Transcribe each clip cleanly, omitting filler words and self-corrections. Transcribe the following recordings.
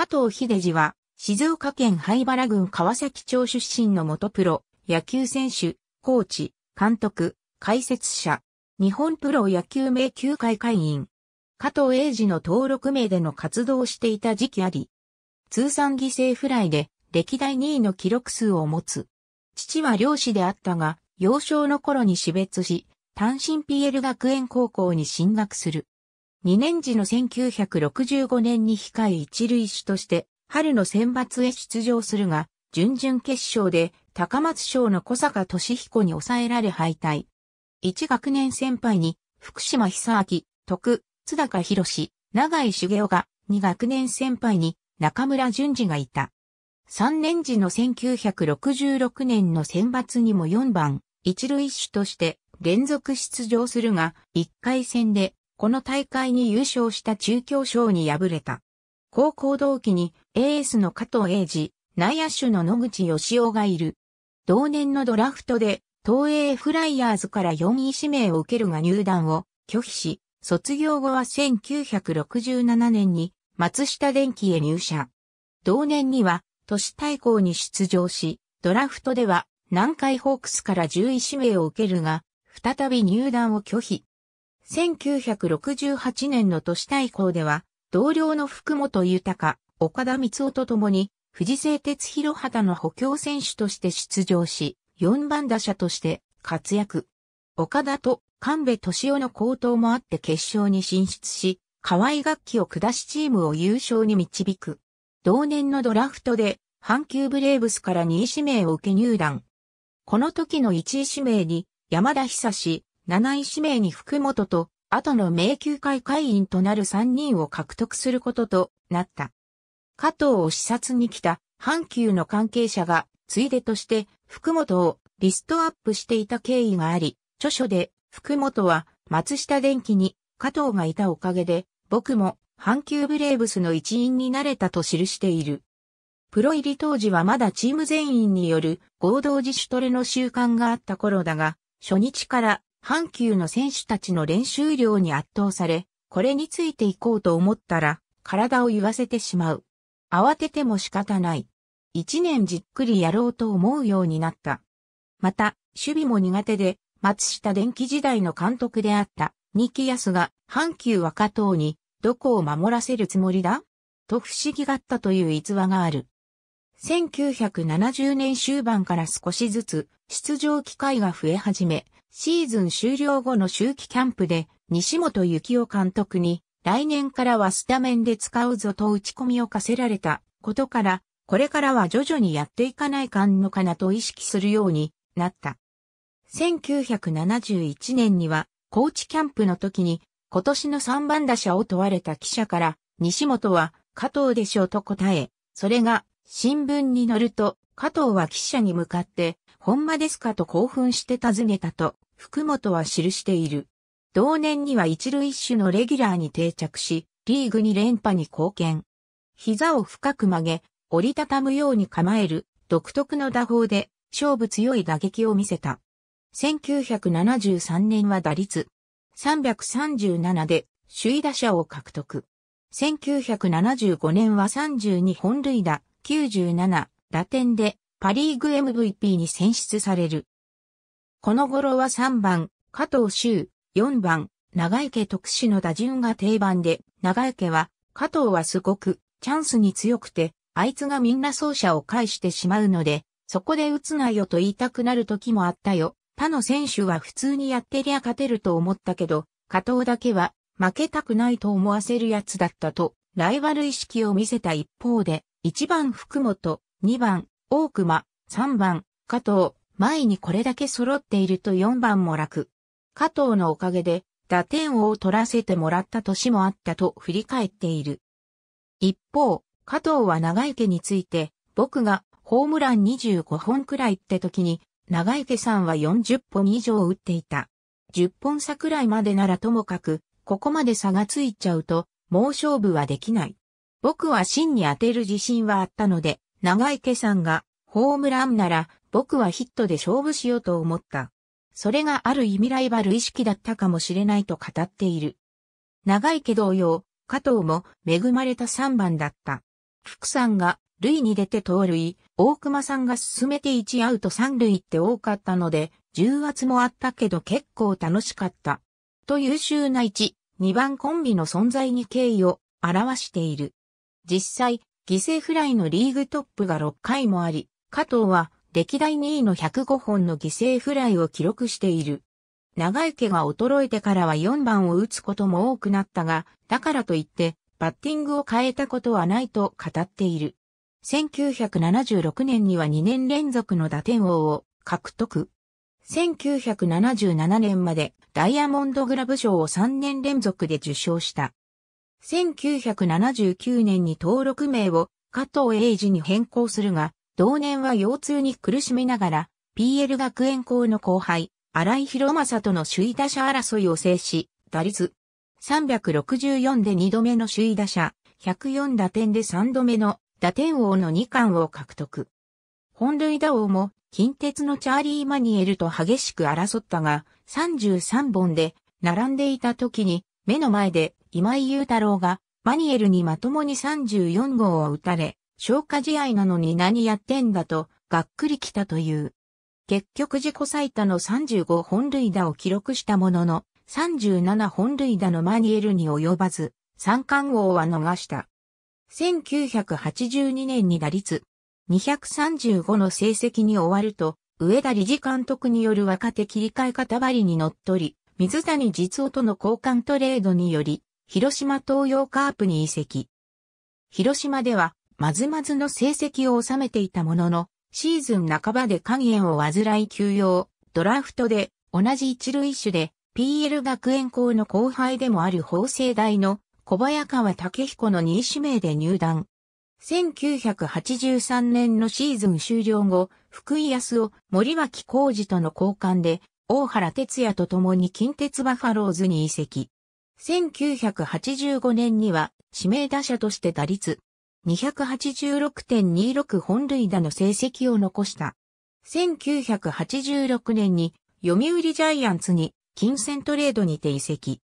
加藤秀治は、静岡県榛原郡川崎町出身の元プロ、野球選手、コーチ、監督、解説者、日本プロ野球名球会会員、加藤英二の登録名での活動をしていた時期あり、通算犠牲フライで歴代2位の記録数を持つ。父は漁師であったが、幼少の頃に死別し、単身ピエール学園高校に進学する。2年時の1965年に控え一塁手として、春の選抜へ出場するが、準々決勝で高松商の小坂俊彦に抑えられ敗退。1学年先輩に、福島久明、徳、津高博、長井茂雄が、2学年先輩に、中村淳二がいた。3年時の1966年の選抜にも4番、一塁手として連続出場するが、1回戦で、この大会に優勝した中京商に敗れた。高校同期に、エースの加藤英二、内野手の野口義雄がいる。同年のドラフトで、東映フライヤーズから4位指名を受けるが入団を拒否し、卒業後は1967年に松下電器へ入社。同年には都市対抗に出場し、ドラフトでは南海ホークスから10位指名を受けるが、再び入団を拒否。1968年の都市対抗では、同僚の福本豊、岡田光夫と共に、富士製鉄広畑の補強選手として出場し、4番打者として活躍。岡田と神戸俊夫の好投もあって決勝に進出し、河合楽器を下しチームを優勝に導く。同年のドラフトで阪急ブレーブスから2位指名を受け入団。この時の1位指名に山田久志、7位指名に福本と、後の名球会会員となる3人を獲得することとなった。加藤を視察に来た阪急の関係者が、ついでとして福本をリストアップしていた経緯があり、著書で福本は松下電器に加藤がいたおかげで僕も阪急ブレーブスの一員になれたと記している。プロ入り当時はまだチーム全員による合同自主トレの習慣があった頃だが、初日から阪急の選手たちの練習量に圧倒され、これについていこうと思ったら体を言わせてしまう。慌てても仕方ない。一年じっくりやろうと思うようになった。また、守備も苦手で、松下電器時代の監督であった、仁木安が、阪急は加藤に、どこを守らせるつもりだと不思議がったという逸話がある。1970年終盤から少しずつ、出場機会が増え始め、シーズン終了後の秋季キャンプで、西本幸雄監督に、来年からはスタメンで使うぞと打ち込みを課せられたことから、これからは徐々にやっていかないかんのかなと意識するようになった。1971年には、高知キャンプの時に、今年の3番打者を問われた記者から、西本は加藤でしょうと答え、それが新聞に載ると、加藤は記者に向かって、ほんまですかと興奮して尋ねたと、福本は記している。同年には一塁手のレギュラーに定着し、リーグ2連覇に貢献。膝を深く曲げ、折りたたむように構える独特の打法で勝負強い打撃を見せた。1973年は打率337で首位打者を獲得。1975年は32本塁打97打点でパリーグ MVP に選出される。この頃は3番加藤周、4番長池特使の打順が定番で、長池は加藤はすごくチャンスに強くて、あいつがみんな走者を返してしまうので、そこで打つなよと言いたくなる時もあったよ。他の選手は普通にやってりゃ勝てると思ったけど、加藤だけは負けたくないと思わせるやつだったと、ライバル意識を見せた一方で、1番福本、2番大熊、3番加藤、前にこれだけ揃っていると4番も楽。加藤のおかげで打点王を取らせてもらった年もあったと振り返っている。一方、加藤は長池について、僕がホームラン25本くらいって時に、長池さんは40本以上打っていた。10本差くらいまでならともかく、ここまで差がついちゃうと、もう勝負はできない。僕は芯に当てる自信はあったので、長池さんがホームランなら、僕はヒットで勝負しようと思った。それがある意味ライバル意識だったかもしれないと語っている。長池同様、加藤も恵まれた3番だった。福さんが塁に出て盗塁、大熊さんが進めて1アウト3塁って多かったので、重圧もあったけど結構楽しかった。と優秀な1、2番コンビの存在に敬意を表している。実際、犠牲フライのリーグトップが6回もあり、加藤は歴代2位の105本の犠牲フライを記録している。長池が衰えてからは4番を打つことも多くなったが、だからといってバッティングを変えたことはないと語っている。1976年には2年連続の打点王を獲得。1977年までダイヤモンドグラブ賞を3年連続で受賞した。1979年に登録名を加藤英二に変更するが、同年は腰痛に苦しみながら、PL 学園校の後輩、荒井博正との首位打者争いを制し、打率364で2度目の首位打者、104打点で3度目の打点王の2冠を獲得。本塁打王も近鉄のチャーリー・マニエルと激しく争ったが、33本で並んでいた時に、目の前で今井雄太郎がマニエルにまともに34号を打たれ、消化試合なのに何やってんだと、がっくりきたという。結局自己最多の35本塁打を記録したものの、37本塁打のマニエルに及ばず、三冠王は逃した。1982年に打率235の成績に終わると、上田理事監督による若手切り替え方ばりにのっとり、水谷実夫との交換トレードにより、広島東洋カープに移籍。広島では、まずまずの成績を収めていたものの、シーズン半ばで肝炎を患い休養、ドラフトで同じ一塁手で PL 学園校の後輩でもある法政大の小早川武彦の2位指名で入団。1983年のシーズン終了後、福井康夫、森脇浩二との交換で大原哲也と共に近鉄バファローズに移籍。1985年には指名打者として打率 286.26 本塁打の成績を残した。1986年に読売ジャイアンツに金銭トレードにて移籍。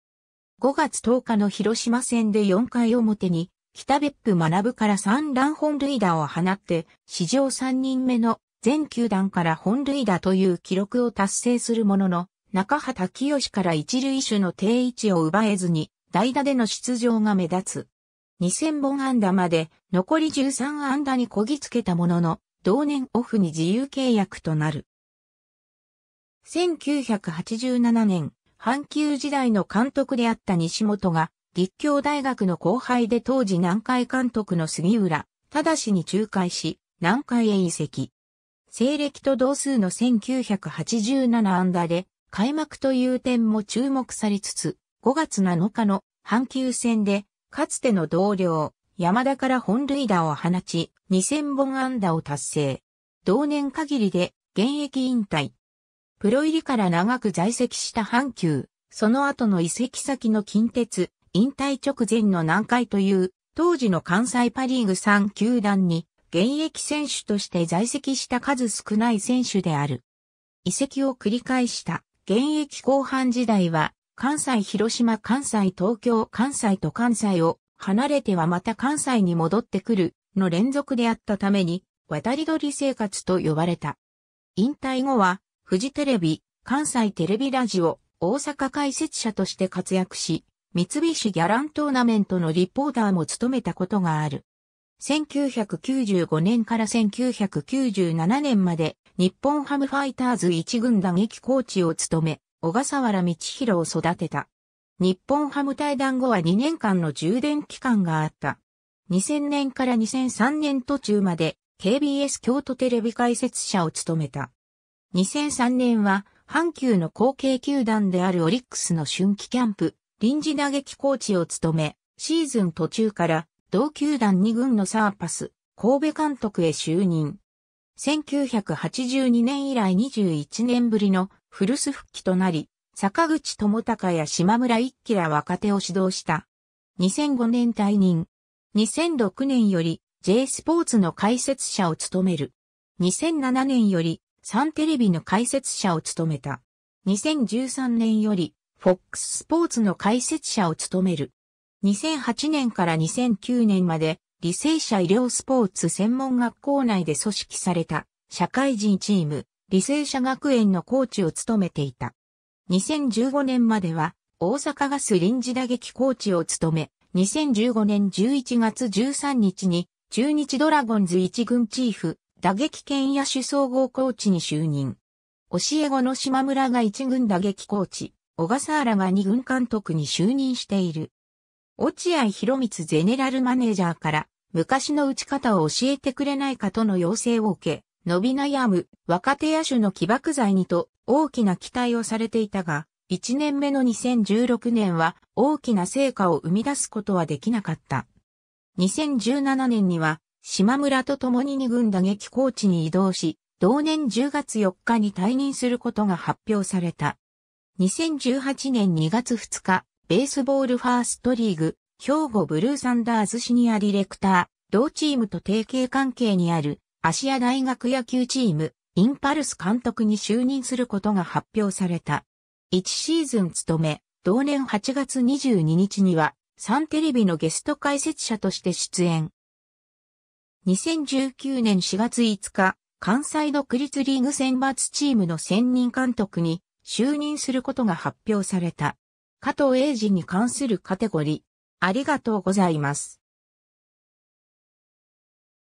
5月10日の広島戦で4回表に北別府学から3乱本塁打を放って史上3人目の全球団から本塁打という記録を達成するものの中畑清から一塁手の定位置を奪えずに代打での出場が目立つ。2000本安打まで残り13安打にこぎつけたものの、同年オフに自由契約となる。1987年、阪急時代の監督であった西本が、立教大学の後輩で当時南海監督の杉浦正に仲介し、南海へ移籍。西暦と同数の1987安打で、開幕という点も注目されつつ、5月7日の阪急戦で、かつての同僚、山田から本塁打を放ち、2000本安打を達成。同年限りで現役引退。プロ入りから長く在籍した阪急、その後の移籍先の近鉄、引退直前の南海という、当時の関西パリーグ3球団に、現役選手として在籍した数少ない選手である。移籍を繰り返した現役後半時代は、関西、広島、関西、東京、関西と関西を離れてはまた関西に戻ってくるの連続であったために渡り鳥生活と呼ばれた。引退後はフジテレビ、関西テレビラジオ、大阪解説者として活躍し、三菱ギャラントーナメントのリポーターも務めたことがある。1995年から1997年まで日本ハムファイターズ1軍打撃コーチを務め、小笠原道博を育てた。日本ハム退団後は2年間の充電期間があった。2000年から2003年途中まで KBS 京都テレビ解説者を務めた。2003年は阪急の後継球団であるオリックスの春季キャンプ、臨時打撃コーチを務め、シーズン途中から同球団2軍のサーパス、神戸監督へ就任。1982年以来21年ぶりの古巣復帰となり、坂口智隆や島村一輝ら若手を指導した。2005年退任。2006年より J スポーツの解説者を務める。2007年よりサンテレビの解説者を務めた。2013年より FOX スポーツの解説者を務める。2008年から2009年まで履正社医療スポーツ専門学校内で組織された社会人チーム、履正社学園のコーチを務めていた。2015年までは大阪ガス臨時打撃コーチを務め、2015年11月13日に中日ドラゴンズ一軍チーフ、打撃兼野手総合コーチに就任。教え子の島村が一軍打撃コーチ、小笠原が二軍監督に就任している。落合博満ゼネラルマネージャーから昔の打ち方を教えてくれないかとの要請を受け、伸び悩む若手野手の起爆剤にと大きな期待をされていたが、1年目の2016年は大きな成果を生み出すことはできなかった。2017年には島村と共に二軍打撃コーチに移動し、同年10月4日に退任することが発表された。2018年2月2日、ベースボールファーストリーグ、兵庫ブルーサンダーズシニアディレクター、同チームと提携関係にある、芦屋大学野球チーム、インパルス監督に就任することが発表された。1シーズン務め、同年8月22日には、サンテレビのゲスト解説者として出演。2019年4月5日、関西独立リーグ選抜チームの専任監督に就任することが発表された。加藤英二に関するカテゴリー。ありがとうございます。